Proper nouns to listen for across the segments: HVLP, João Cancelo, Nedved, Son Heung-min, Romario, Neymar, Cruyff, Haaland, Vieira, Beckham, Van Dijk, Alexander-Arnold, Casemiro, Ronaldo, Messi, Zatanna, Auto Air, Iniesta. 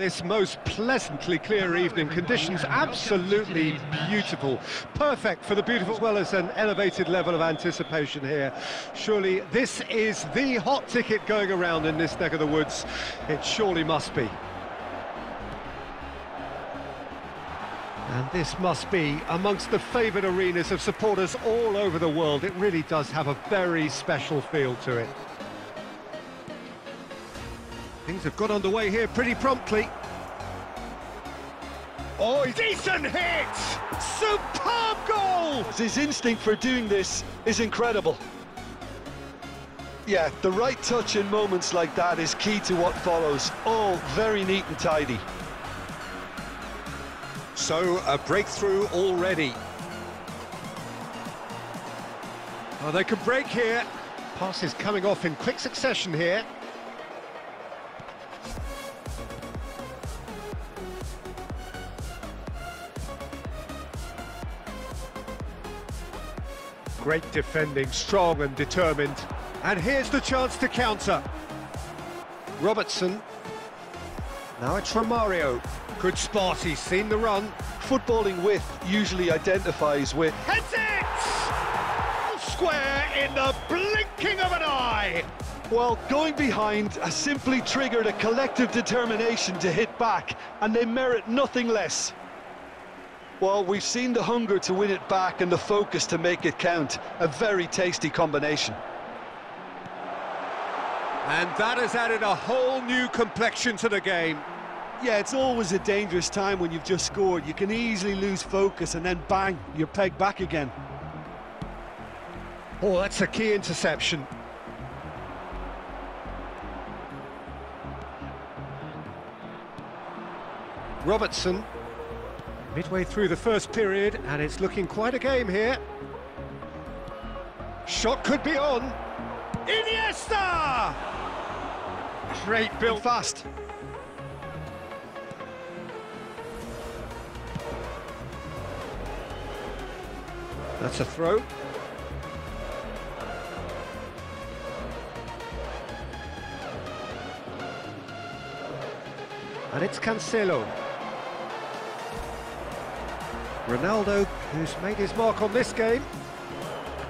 This most pleasantly clear evening, conditions absolutely beautiful, perfect for the beautiful, as well as an elevated level of anticipation here. Surely this is the hot ticket going around in this neck of the woods. It surely must be. And this must be amongst the favoured arenas of supporters all over the world. It really does have a very special feel to it. Things have got underway here pretty promptly. Oh, decent hit! Superb goal! His instinct for doing this is incredible. Yeah, the right touch in moments like that is key to what follows. All very neat and tidy. So, a breakthrough already. Oh, they can break here. Passes coming off in quick succession here. Great defending, strong and determined. And here's the chance to counter. Robertson. Now it's Romario. Good spot, he's seen the run. Footballing width usually identifies with... Heads it! Square in the blinking of an eye! Well, going behind has simply triggered a collective determination to hit back, and they merit nothing less. Well, we've seen the hunger to win it back and the focus to make it count. A very tasty combination. And that has added a whole new complexion to the game. Yeah, it's always a dangerous time when you've just scored. You can easily lose focus and then bang, you're pegged back again. Oh, that's a key interception. Robertson. Midway through the first period, and it's looking quite a game here. Shot could be on. Iniesta! Great build. Fast. That's a throw. And it's Cancelo. Ronaldo, who's made his mark on this game.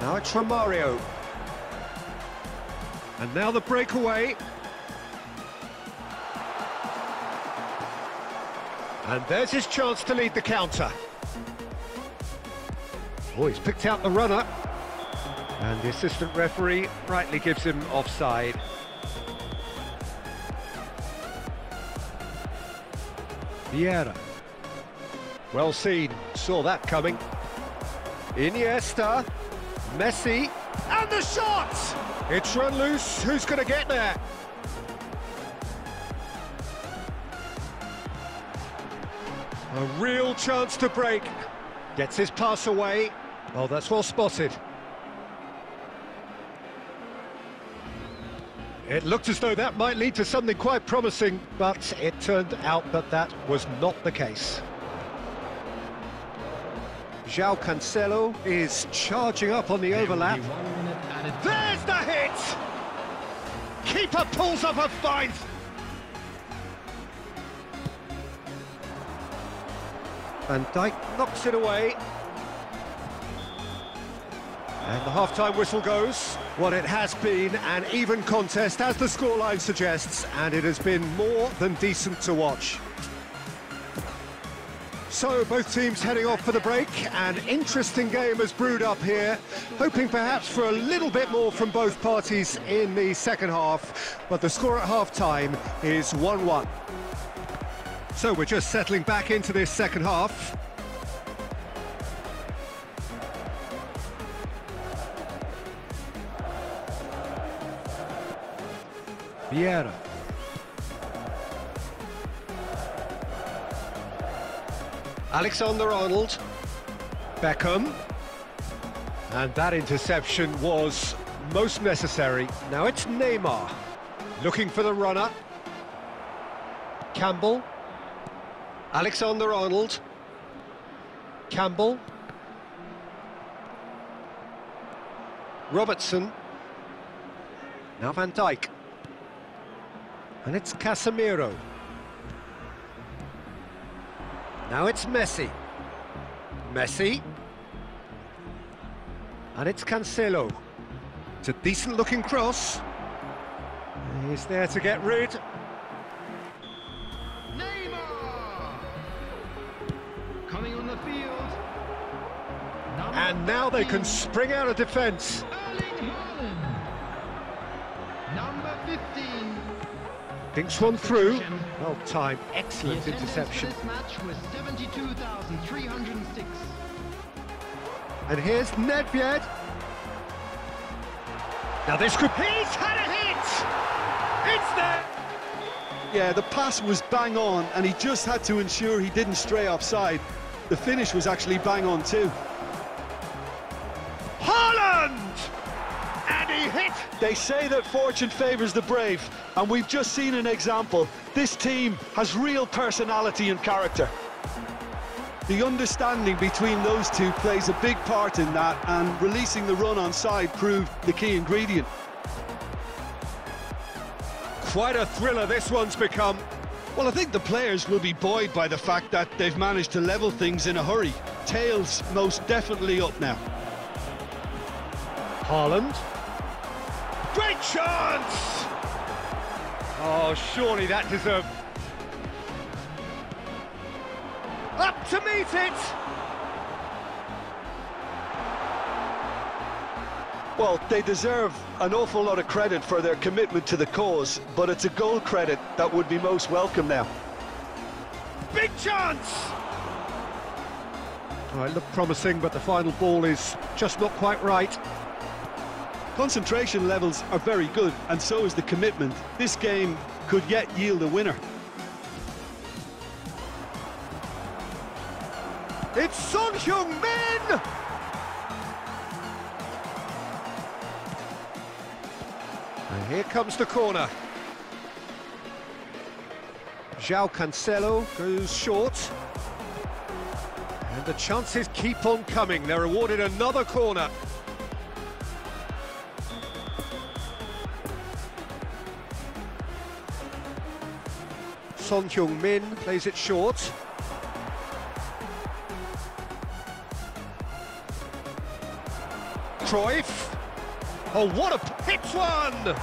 Now it's Romario. And now the breakaway. And there's his chance to lead the counter. Oh, he's picked out the runner. And the assistant referee rightly gives him offside. Vieira. Well seen, saw that coming. Iniesta, Messi, and the shot! It's run loose, who's going to get there? A real chance to break. Gets his pass away. Oh, that's well spotted. It looked as though that might lead to something quite promising, but it turned out that that was not the case. João Cancelo is charging up on the overlap. There's the hit! Keeper pulls up a fight! Van Dijk knocks it away. And the half-time whistle goes. Well, it has been an even contest, as the scoreline suggests, and it has been more than decent to watch. So, both teams heading off for the break. An interesting game has brewed up here, hoping perhaps for a little bit more from both parties in the second half, but the score at half-time is 1-1. So, we're just settling back into this second half. Vieira. Alexander-Arnold, Beckham, and that interception was most necessary. Now it's Neymar, looking for the runner. Campbell, Alexander-Arnold, Campbell, Robertson, now Van Dijk, and it's Casemiro. Now it's Messi. Messi. And it's Cancelo. It's a decent-looking cross. He's there to get rid. Neymar! Coming on the field. And now they can spring out of defence. Number 15. Thinks one through. Well timed, excellent interception. This match was 72,306. And here's Nedved. Now this could... He's had a hit! It's there! Yeah, the pass was bang on, and he just had to ensure he didn't stray offside. The finish was actually bang on too. Haaland! And he hit! They say that fortune favours the brave, and we've just seen an example. This team has real personality and character. The understanding between those two plays a big part in that, and releasing the run on side proved the key ingredient. Quite a thriller this one's become. Well, I think the players will be buoyed by the fact that they've managed to level things in a hurry. Tails most definitely up now. Haaland. Great chance! Oh, surely that deserved... Up to meet it! Well, they deserve an awful lot of credit for their commitment to the cause, but it's a goal credit that would be most welcome now. Big chance! Well, it looked promising, but the final ball is just not quite right. Concentration levels are very good, and so is the commitment. This game could yet yield a winner. It's Son Heung-min! And here comes the corner. João Cancelo goes short. And the chances keep on coming. They're awarded another corner. Son Heung-min plays it short. Cruyff, oh what a hits one!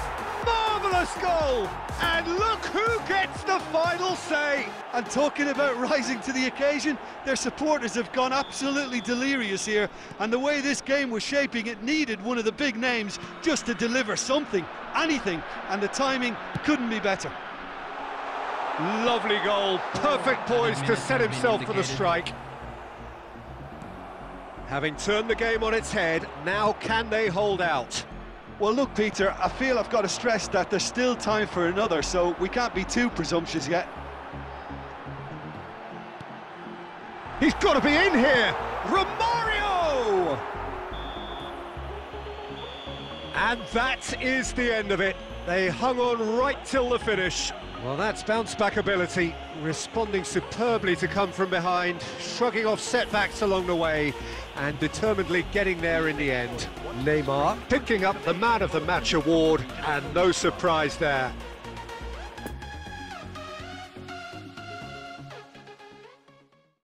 Marvellous goal! And look who gets the final say! And talking about rising to the occasion, their supporters have gone absolutely delirious here, and the way this game was shaping, it needed one of the big names just to deliver something, anything, and the timing couldn't be better. Lovely goal, perfect poise to set himself for the strike. Having turned the game on its head, now can they hold out? Well, look, Peter, I feel I've got to stress that there's still time for another, so we can't be too presumptuous yet. He's got to be in here! Romario! And that is the end of it. They hung on right till the finish. Well, that's bounce-back ability, responding superbly to come from behind, shrugging off setbacks along the way, and determinedly getting there in the end. Neymar picking up the Man of the Match award, and no surprise there.